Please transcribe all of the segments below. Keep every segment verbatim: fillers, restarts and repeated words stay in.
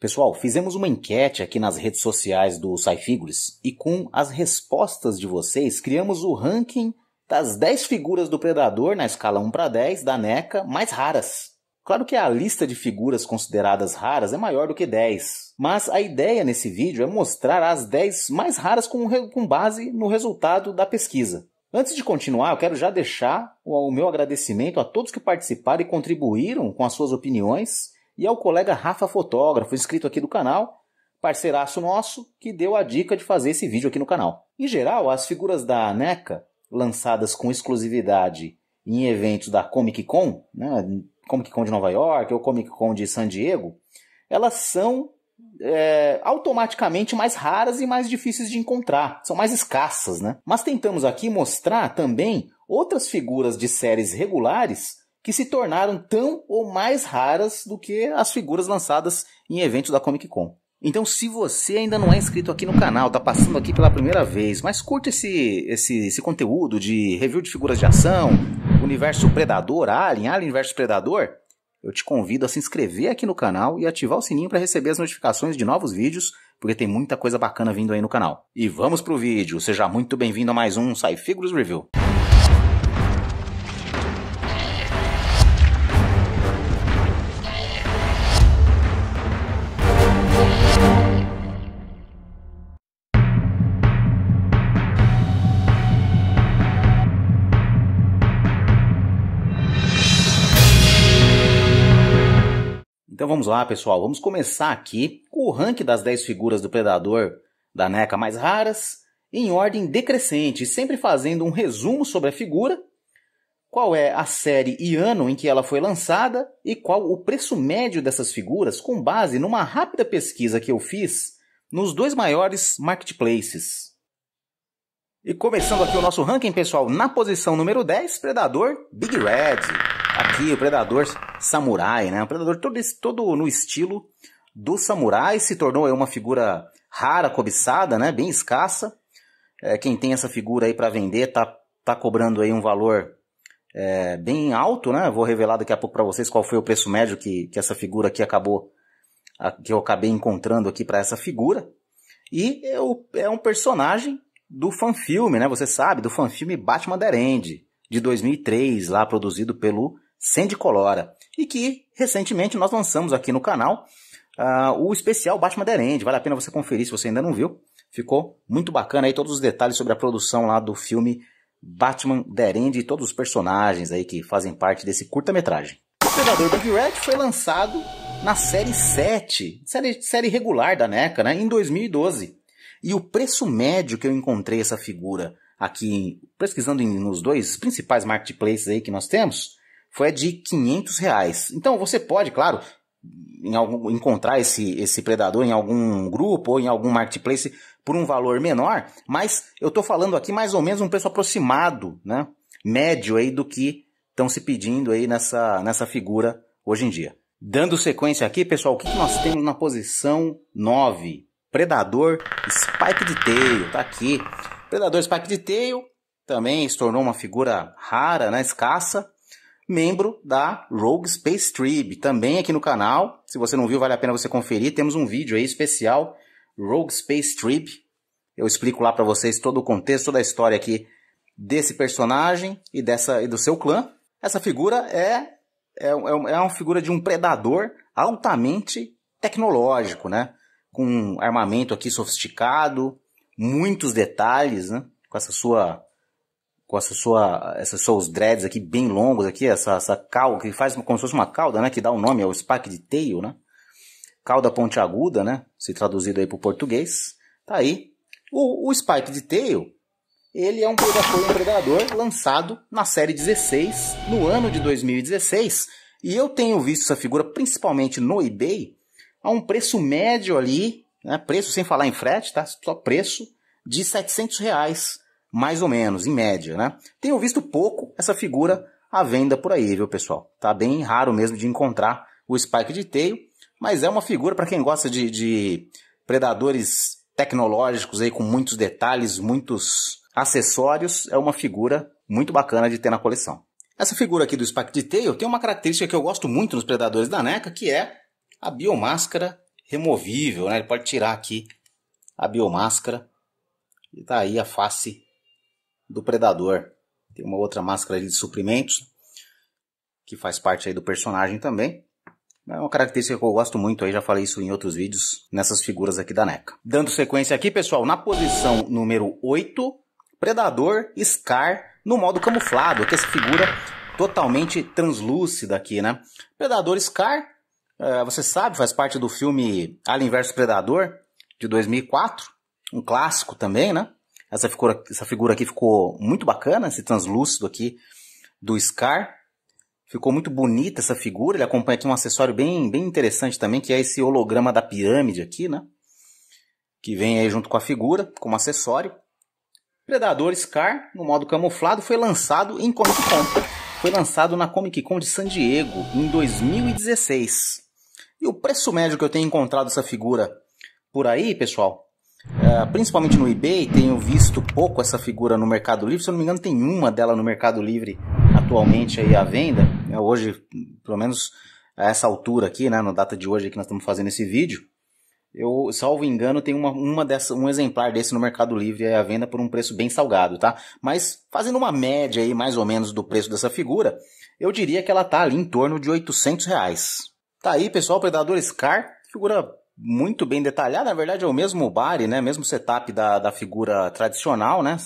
Pessoal, fizemos uma enquete aqui nas redes sociais do SciFigures e com as respostas de vocês criamos o ranking das dez figuras do Predador na escala um para dez da NECA mais raras. Claro que a lista de figuras consideradas raras é maior do que dez, mas a ideia nesse vídeo é mostrar as dez mais raras com, com base no resultado da pesquisa. Antes de continuar, eu quero já deixar o meu agradecimento a todos que participaram e contribuíram com as suas opiniões e ao colega Rafa Fotógrafo, inscrito aqui do canal, parceiraço nosso, que deu a dica de fazer esse vídeo aqui no canal. Em geral, as figuras da NECA, lançadas com exclusividade em eventos da Comic Con, né, Comic Con de Nova York ou Comic Con de San Diego, elas são É, automaticamente mais raras e mais difíceis de encontrar, são mais escassas, né? Mas tentamos aqui mostrar também outras figuras de séries regulares que se tornaram tão ou mais raras do que as figuras lançadas em eventos da Comic Con. Então, se você ainda não é inscrito aqui no canal, tá passando aqui pela primeira vez, mas curte esse, esse, esse conteúdo de review de figuras de ação, Universo Predador, Alien, Alien vs Predador, eu te convido a se inscrever aqui no canal e ativar o sininho para receber as notificações de novos vídeos, porque tem muita coisa bacana vindo aí no canal. E vamos pro vídeo, seja muito bem-vindo a mais um SciFigures Review. Então vamos lá, pessoal, vamos começar aqui com o ranking das dez figuras do Predador da NECA mais raras, em ordem decrescente, sempre fazendo um resumo sobre a figura, qual é a série e ano em que ela foi lançada e qual o preço médio dessas figuras com base numa rápida pesquisa que eu fiz nos dois maiores marketplaces. E começando aqui o nosso ranking, pessoal, na posição número dez, Predador Big Red. Aqui o Predador Samurai, né? O Predador todo, esse, todo no estilo do Samurai, se tornou aí uma figura rara, cobiçada, né? Bem escassa. É, quem tem essa figura aí para vender tá, tá cobrando aí um valor é, bem alto, né? Vou revelar daqui a pouco para vocês qual foi o preço médio que, que essa figura aqui acabou, a, que eu acabei encontrando aqui para essa figura. E é, o, é um personagem do fanfilme, né? Você sabe, do fanfilme Batman The End, de dois mil e três, lá produzido pelo Sandy Colora, e que recentemente nós lançamos aqui no canal uh, o especial Batman The End. Vale a pena você conferir se você ainda não viu. Ficou muito bacana aí todos os detalhes sobre a produção lá do filme Batman The End e todos os personagens aí que fazem parte desse curta-metragem. O Predador Big Red foi lançado na série sete, série, série regular da NECA, né, em dois mil e doze. E o preço médio que eu encontrei essa figura aqui, pesquisando nos dois principais marketplaces aí que nós temos, foi de quinhentos reais. Então você pode, claro, em algum, encontrar esse, esse predador em algum grupo ou em algum marketplace por um valor menor, mas eu estou falando aqui mais ou menos um preço aproximado, né, médio aí do que estão se pedindo aí nessa, nessa figura hoje em dia. Dando sequência aqui, pessoal, o que nós temos na posição nove? Predador Spiked Tail, tá aqui. Predador Spiked Tail também se tornou uma figura rara, né, escassa. Membro da Rogue Space Tribe, também aqui no canal. Se você não viu, vale a pena você conferir. Temos um vídeo aí especial, Rogue Space Tribe. Eu explico lá para vocês todo o contexto, toda a história aqui desse personagem e, dessa, e do seu clã. Essa figura é, é, é uma figura de um predador altamente tecnológico, né? Com um armamento aqui sofisticado, muitos detalhes, né? Com essa sua... com essa sua, esses seus dreads aqui bem longos, aqui, essa, essa cauda, que faz como se fosse uma cauda, né, que dá o nome ao Spiked Tail, né, cauda pontiaguda, né, se traduzido aí para o português, tá aí. O, o Spiked Tail, ele é um predador, um predador lançado na série dezesseis, no ano de dois mil e dezesseis, e eu tenho visto essa figura principalmente no eBay, a um preço médio ali, né, preço sem falar em frete, tá, só preço de setecentos reais, mais ou menos, em média, né? Tenho visto pouco essa figura à venda por aí, viu, pessoal? Tá bem raro mesmo de encontrar o Spiked Tail, mas é uma figura para quem gosta de, de predadores tecnológicos aí, com muitos detalhes, muitos acessórios, é uma figura muito bacana de ter na coleção. Essa figura aqui do Spiked Tail tem uma característica que eu gosto muito nos predadores da NECA, que é a biomáscara removível, né? Ele pode tirar aqui a biomáscara e tá aí a face do Predador. Tem uma outra máscara ali de suprimentos que faz parte aí do personagem também. É uma característica que eu gosto muito, aí já falei isso em outros vídeos, nessas figuras aqui da NECA. Dando sequência aqui, pessoal, na posição número oito, Predador Scar no modo camuflado, que essa figura totalmente translúcida aqui, né? Predador Scar, é, você sabe, faz parte do filme Alien vs Predador, de dois mil e quatro, um clássico também, né? Essa figura, essa figura aqui ficou muito bacana, esse translúcido aqui do Scar. Ficou muito bonita essa figura, ele acompanha aqui um acessório bem, bem interessante também, que é esse holograma da pirâmide aqui, né? Que vem aí junto com a figura, como acessório. Predador Scar, no modo camuflado, foi lançado em Comic Con. Foi lançado na Comic Con de San Diego, em dois mil e dezesseis. E o preço médio que eu tenho encontrado essa figura por aí, pessoal, é, principalmente no eBay, tenho visto pouco essa figura no Mercado Livre. Se eu não me engano, tem uma dela no Mercado Livre atualmente aí à venda, né? Hoje, pelo menos a essa altura aqui, né, na data de hoje que nós estamos fazendo esse vídeo, eu, salvo engano, tem uma, uma dessa, um exemplar desse no Mercado Livre aí à venda por um preço bem salgado, tá? Mas fazendo uma média aí mais ou menos do preço dessa figura, eu diria que ela tá ali em torno de oitocentos reais. Tá aí, pessoal, Predador Scar, figura muito bem detalhada, na verdade é o mesmo body, né, mesmo setup da, da figura tradicional, né,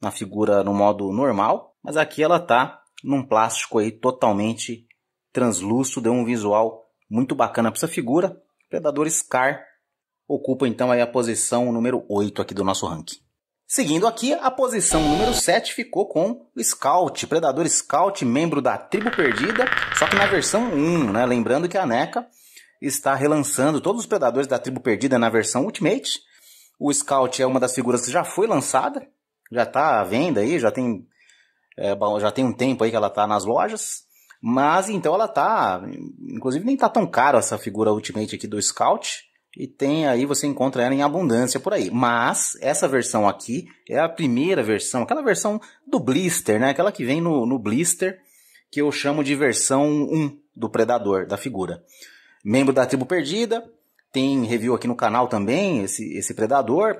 na figura no modo normal, mas aqui ela tá num plástico aí totalmente translúcido, deu um visual muito bacana para essa figura. Predador Scar ocupa então aí a posição número oito aqui do nosso ranking. Seguindo aqui, a posição número sete ficou com o Scout, Predador Scout, membro da Tribo Perdida, só que na versão um, né? Lembrando que a NECA está relançando todos os Predadores da Tribo Perdida na versão Ultimate. O Scout é uma das figuras que já foi lançada, já está à venda aí, já tem... É, bom, já tem um tempo aí que ela tá nas lojas, mas então ela tá, inclusive nem tá tão caro essa figura Ultimate aqui do Scout, e tem aí, você encontra ela em abundância por aí, mas essa versão aqui é a primeira versão, aquela versão do blister, né, aquela que vem no, no blister, que eu chamo de versão um do Predador, da figura. Membro da Tribo Perdida, tem review aqui no canal também, esse, esse Predador.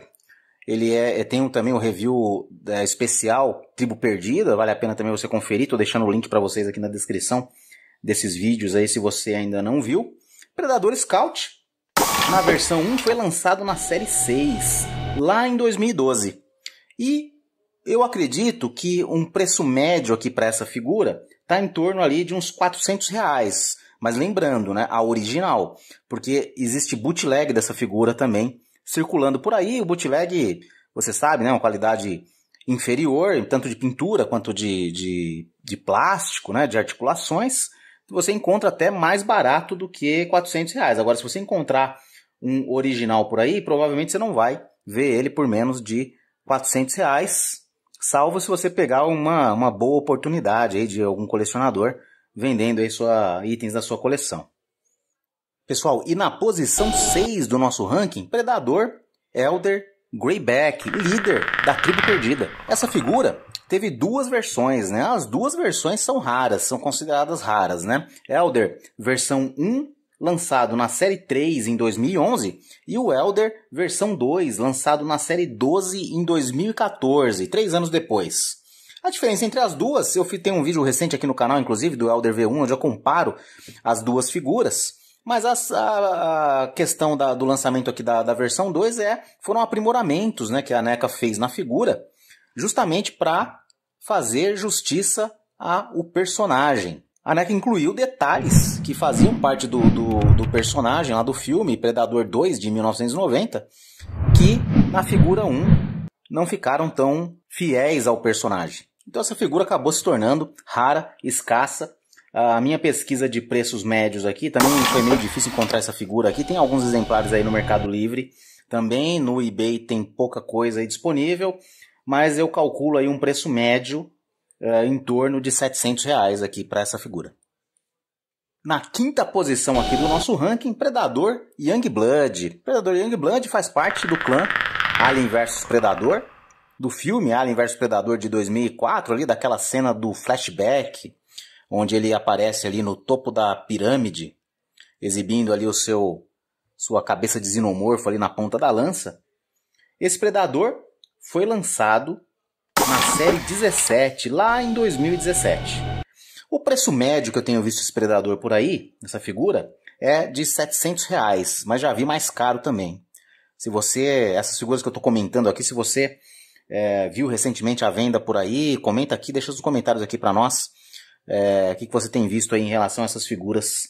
Ele é, tem um, também um review é, especial, Tribo Perdida, vale a pena também você conferir. Estou deixando o link para vocês aqui na descrição desses vídeos aí, se você ainda não viu. Predador Scout, na versão um, foi lançado na série seis, lá em dois mil e doze. E eu acredito que um preço médio aqui para essa figura está em torno ali de uns quatrocentos reais. Mas lembrando, né, a original, porque existe bootleg dessa figura também, circulando por aí. O bootleg, você sabe, né, uma qualidade inferior, tanto de pintura quanto de, de, de plástico, né, de articulações, você encontra até mais barato do que quatrocentos reais. Agora, se você encontrar um original por aí, provavelmente você não vai ver ele por menos de quatrocentos reais, salvo se você pegar uma, uma boa oportunidade aí de algum colecionador vendendo aí sua, itens da sua coleção. Pessoal, e na posição seis do nosso ranking, Predador Elder Greyback, líder da Tribo Perdida. Essa figura teve duas versões, né? As duas versões são raras, são consideradas raras, né? Elder versão um, lançado na série três em dois mil e onze, e o Elder versão dois, lançado na série doze em dois mil e quatorze, três anos depois. A diferença entre as duas, eu tenho um vídeo recente aqui no canal, inclusive, do Elder V um, onde eu comparo as duas figuras. Mas a, a questão da, do lançamento aqui da, da versão dois é, foram aprimoramentos, né, que a NECA fez na figura, justamente para fazer justiça ao personagem. A NECA incluiu detalhes que faziam parte do, do, do personagem lá do filme Predador dois de mil novecentos e noventa, que na figura um não ficaram tão fiéis ao personagem. Então essa figura acabou se tornando rara, escassa. A minha pesquisa de preços médios aqui, também foi meio difícil encontrar essa figura aqui. Tem alguns exemplares aí no Mercado Livre. Também no eBay tem pouca coisa aí disponível. Mas eu calculo aí um preço médio é, em torno de setecentos reais aqui para essa figura. Na quinta posição aqui do nosso ranking, Predador Young Blood. Predador Young Blood faz parte do clã Alien vs Predador. Do filme Alien vs Predador de dois mil e quatro, ali daquela cena do flashback, onde ele aparece ali no topo da pirâmide, exibindo ali o seu, sua cabeça de xenomorfo ali na ponta da lança. Esse Predador foi lançado na série dezessete, lá em dois mil e dezessete. O preço médio que eu tenho visto esse Predador por aí, nessa figura, é de setecentos reais, mas já vi mais caro também. Se você, essas figuras que eu estou comentando aqui, se você é, viu recentemente a venda por aí, comenta aqui, deixa os comentários aqui para nós. É, o que, que você tem visto aí em relação a essas figuras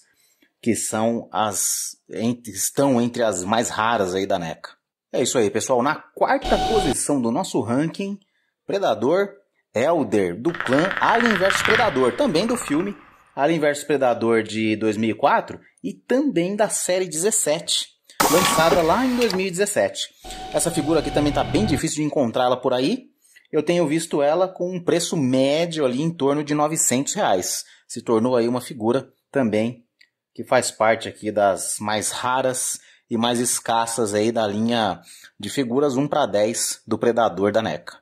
que são as, entre, estão entre as mais raras aí da NECA. É isso aí, pessoal. Na quarta posição do nosso ranking, Predador Elder, do clã Alien vs Predador, também do filme Alien vs Predador de dois mil e quatro e também da série dezessete, lançada lá em dois mil e dezessete. Essa figura aqui também está bem difícil de encontrá-la por aí. Eu tenho visto ela com um preço médio ali em torno de novecentos reais. Se tornou aí uma figura também que faz parte aqui das mais raras e mais escassas aí da linha de figuras um para dez do Predador da NECA.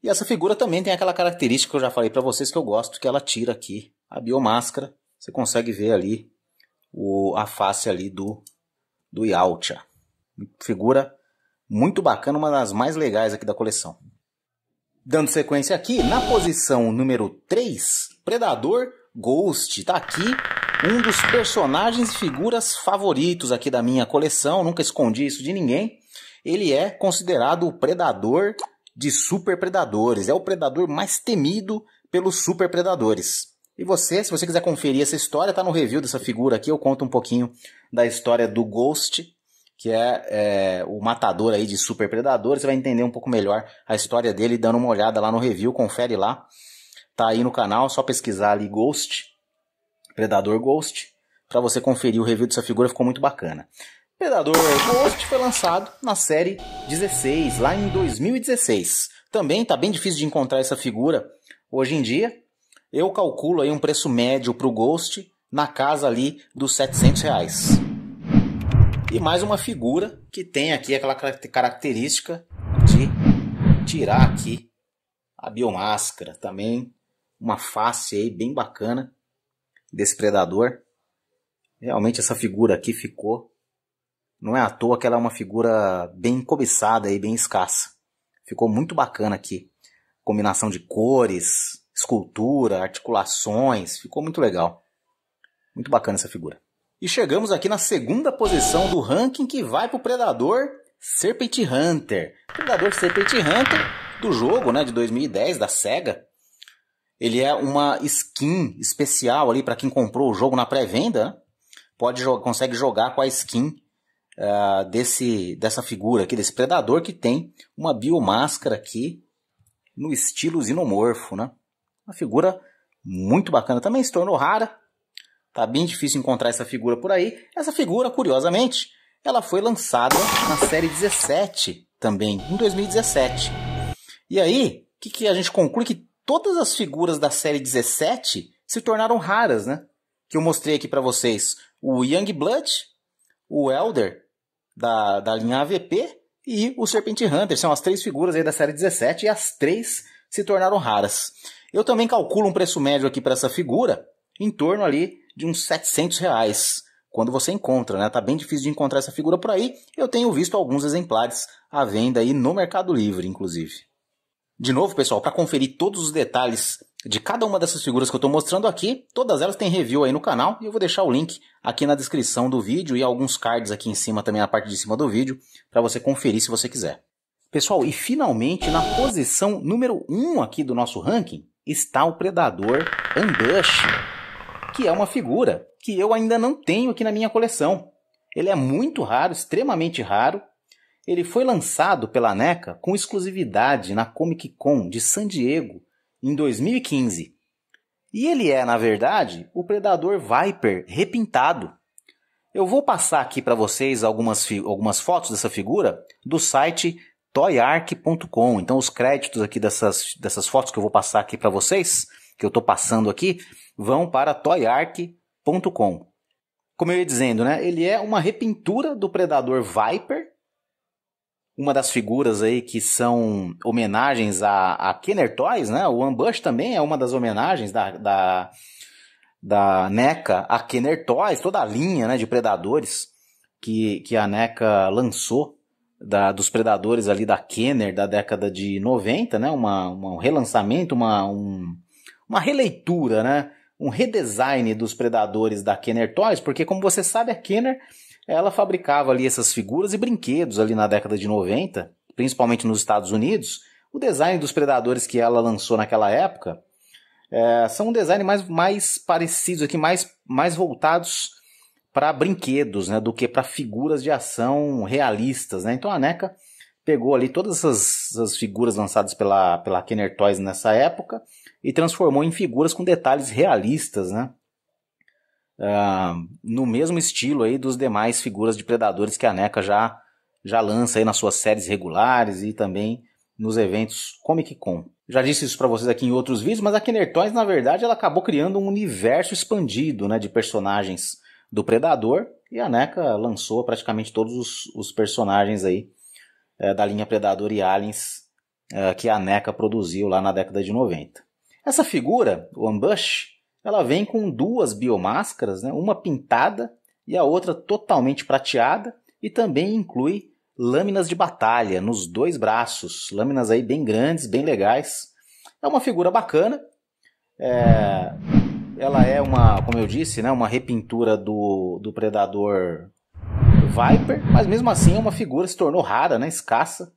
E essa figura também tem aquela característica que eu já falei para vocês que eu gosto, que ela tira aqui a biomáscara. Você consegue ver ali o, a face ali do, do Yautja. Figura muito bacana, uma das mais legais aqui da coleção. Dando sequência aqui, na posição número três, Predador Ghost. Tá aqui um dos personagens e figuras favoritos aqui da minha coleção. Nunca escondi isso de ninguém. Ele é considerado o predador de super predadores. É o predador mais temido pelos super predadores. E você, se você quiser conferir essa história, tá no review dessa figura aqui. Eu conto um pouquinho da história do Ghost, que é, é o matador aí de super predadores. Você vai entender um pouco melhor a história dele dando uma olhada lá no review, confere lá, tá aí no canal, só pesquisar ali Ghost, Predador Ghost, para você conferir o review dessa figura, ficou muito bacana. Predador Ghost foi lançado na série dezesseis, lá em dois mil e dezesseis. Também tá bem difícil de encontrar essa figura hoje em dia. Eu calculo aí um preço médio pro Ghost na casa ali dos setecentos reais. E mais uma figura que tem aqui aquela característica de tirar aqui a biomáscara. Também uma face aí bem bacana desse predador. Realmente essa figura aqui ficou... Não é à toa que ela é uma figura bem cobiçada e bem escassa. Ficou muito bacana aqui. Combinação de cores, escultura, articulações. Ficou muito legal. Muito bacana essa figura. E chegamos aqui na segunda posição do ranking, que vai para o Predador Serpent Hunter. Predador Serpent Hunter do jogo, né, de dois mil e dez, da SEGA. Ele é uma skin especial ali para quem comprou o jogo na pré-venda. Né? Pode jogar, consegue jogar com a skin uh, desse, dessa figura aqui, desse Predador, que tem uma biomáscara aqui no estilo xenomorfo. Né? Uma figura muito bacana. Também se tornou rara. Tá bem difícil encontrar essa figura por aí. Essa figura, curiosamente, ela foi lançada na série dezessete também, em dois mil e dezessete. E aí, o que, que a gente conclui? Que todas as figuras da série dezessete se tornaram raras, né? Que eu mostrei aqui para vocês. O Young Blood, o Elder da, da linha A V P e o Serpent Hunter. São as três figuras aí da série dezessete e as três se tornaram raras. Eu também calculo um preço médio aqui para essa figura em torno ali de uns setecentos reais, quando você encontra, né? Tá bem difícil de encontrar essa figura por aí. Eu tenho visto alguns exemplares à venda aí no Mercado Livre, inclusive. De novo, pessoal, para conferir todos os detalhes de cada uma dessas figuras que eu estou mostrando aqui, todas elas têm review aí no canal, e eu vou deixar o link aqui na descrição do vídeo e alguns cards aqui em cima também, na parte de cima do vídeo, para você conferir se você quiser. Pessoal, e finalmente, na posição número um aqui do nosso ranking, está o Predador Ambush, que é uma figura que eu ainda não tenho aqui na minha coleção. Ele é muito raro, extremamente raro. Ele foi lançado pela NECA com exclusividade na Comic Con de San Diego em dois mil e quinze. E ele é, na verdade, o Predador Viper repintado. Eu vou passar aqui para vocês algumas, algumas fotos dessa figura do site toyark ponto com. Então os créditos aqui dessas, dessas fotos que eu vou passar aqui para vocês, que eu estou passando aqui, vão para toyark ponto com. Como eu ia dizendo, né? Ele é uma repintura do Predador Viper, uma das figuras aí que são homenagens a, a Kenner Toys, né? O Ambush também é uma das homenagens da, da, da NECA a Kenner Toys, toda a linha, né, de Predadores que, que a NECA lançou da, dos predadores ali da Kenner da década de noventa, né? Uma, uma, um relançamento, uma, um, uma releitura, né? Um redesign dos predadores da Kenner Toys, porque como você sabe, a Kenner ela fabricava ali essas figuras e brinquedos ali na década de noventa, principalmente nos Estados Unidos. O design dos predadores que ela lançou naquela época é, são um design mais, mais parecidos aqui, mais, mais voltados para brinquedos, né, do que para figuras de ação realistas, né? Então a NECA pegou ali todas essas, essas figuras lançadas pela, pela Kenner Toys nessa época e transformou em figuras com detalhes realistas, né? Ah, no mesmo estilo aí dos demais figuras de predadores que a NECA já, já lança aí nas suas séries regulares e também nos eventos Comic Con. Já disse isso para vocês aqui em outros vídeos, mas a Kenner Toys, na verdade, ela acabou criando um universo expandido, né, de personagens do Predador, e a NECA lançou praticamente todos os, os personagens aí é, da linha Predador e Aliens é, que a NECA produziu lá na década de noventa. Essa figura, o Ambush, ela vem com duas biomáscaras, né, uma pintada e a outra totalmente prateada, e também inclui lâminas de batalha nos dois braços, lâminas aí bem grandes, bem legais. É uma figura bacana, é... ela é uma, como eu disse, né, uma repintura do, do Predador Viper, mas mesmo assim é uma figura que se tornou rara, né, escassa.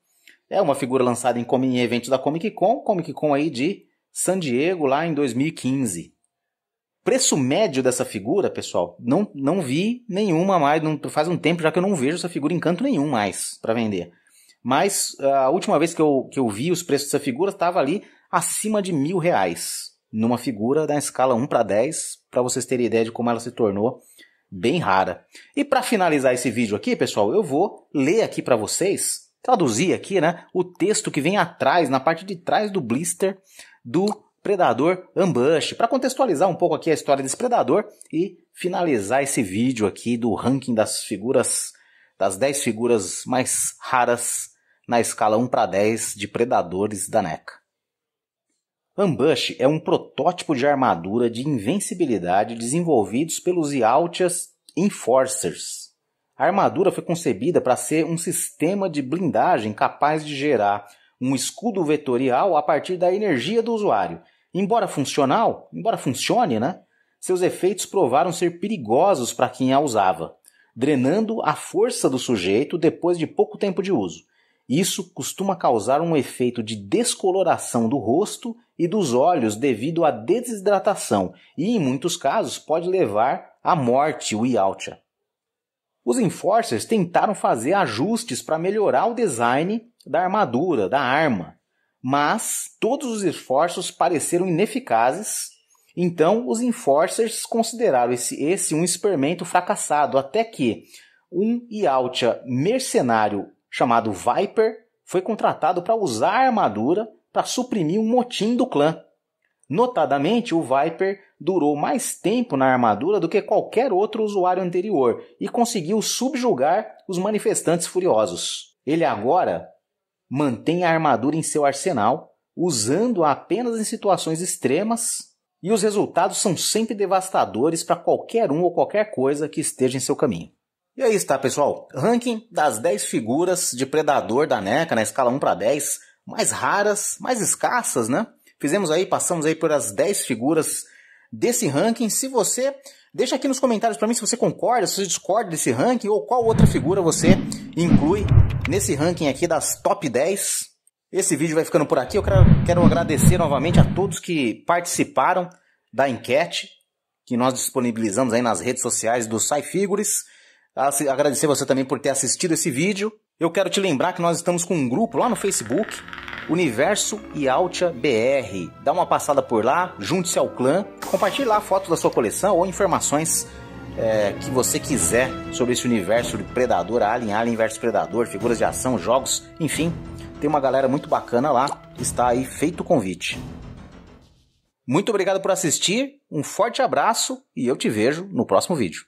É uma figura lançada em, em eventos da Comic Con, Comic Con aí de San Diego lá em dois mil e quinze. Preço médio dessa figura, pessoal, não, não vi nenhuma mais, não, faz um tempo já que eu não vejo essa figura em canto nenhum mais para vender. Mas a última vez que eu, que eu vi os preços dessa figura estava ali acima de mil reais, numa figura da escala um para dez, para vocês terem ideia de como ela se tornou bem rara. E para finalizar esse vídeo aqui, pessoal, eu vou ler aqui para vocês, traduzir aqui, né, o texto que vem atrás, na parte de trás do blister do Predador Ambush, para contextualizar um pouco aqui a história desse predador e finalizar esse vídeo aqui do ranking das figuras, das dez figuras mais raras na escala um para dez de predadores da NECA. Ambush é um protótipo de armadura de invencibilidade desenvolvidos pelos Yautjas Enforcers. A armadura foi concebida para ser um sistema de blindagem capaz de gerar um escudo vetorial a partir da energia do usuário. Embora funcional, embora funcione, né, seus efeitos provaram ser perigosos para quem a usava, drenando a força do sujeito depois de pouco tempo de uso. Isso costuma causar um efeito de descoloração do rosto e dos olhos devido à desidratação e, em muitos casos, pode levar à morte o Yautja. Os Enforcers tentaram fazer ajustes para melhorar o design da armadura, da arma, mas todos os esforços pareceram ineficazes, então os Enforcers consideraram esse, esse um experimento fracassado, até que um Yautja mercenário chamado Viper foi contratado para usar a armadura para suprimir um motim do clã. Notadamente, o Viper durou mais tempo na armadura do que qualquer outro usuário anterior e conseguiu subjugar os manifestantes furiosos. Ele agora mantém a armadura em seu arsenal, usando-a apenas em situações extremas, e os resultados são sempre devastadores para qualquer um ou qualquer coisa que esteja em seu caminho. E aí está, pessoal, ranking das dez figuras de predador da NECA na escala um para dez, mais raras, mais escassas, né? Fizemos aí, passamos aí por as dez figuras desse ranking. Se você, deixa aqui nos comentários para mim se você concorda, se você discorda desse ranking ou qual outra figura você inclui nesse ranking aqui das top dez. Esse vídeo vai ficando por aqui. Eu quero, quero agradecer novamente a todos que participaram da enquete que nós disponibilizamos aí nas redes sociais do SciFigures. Agradecer você também por ter assistido esse vídeo. Eu quero te lembrar que nós estamos com um grupo lá no Facebook, Universo Yautja B R. Dá uma passada por lá, junte-se ao clã, compartilhe lá a foto da sua coleção ou informações é, que você quiser sobre esse universo de Predador, Alien, Alien versus Predador, figuras de ação, jogos, enfim. Tem uma galera muito bacana lá, está aí feito o convite. Muito obrigado por assistir, um forte abraço e eu te vejo no próximo vídeo.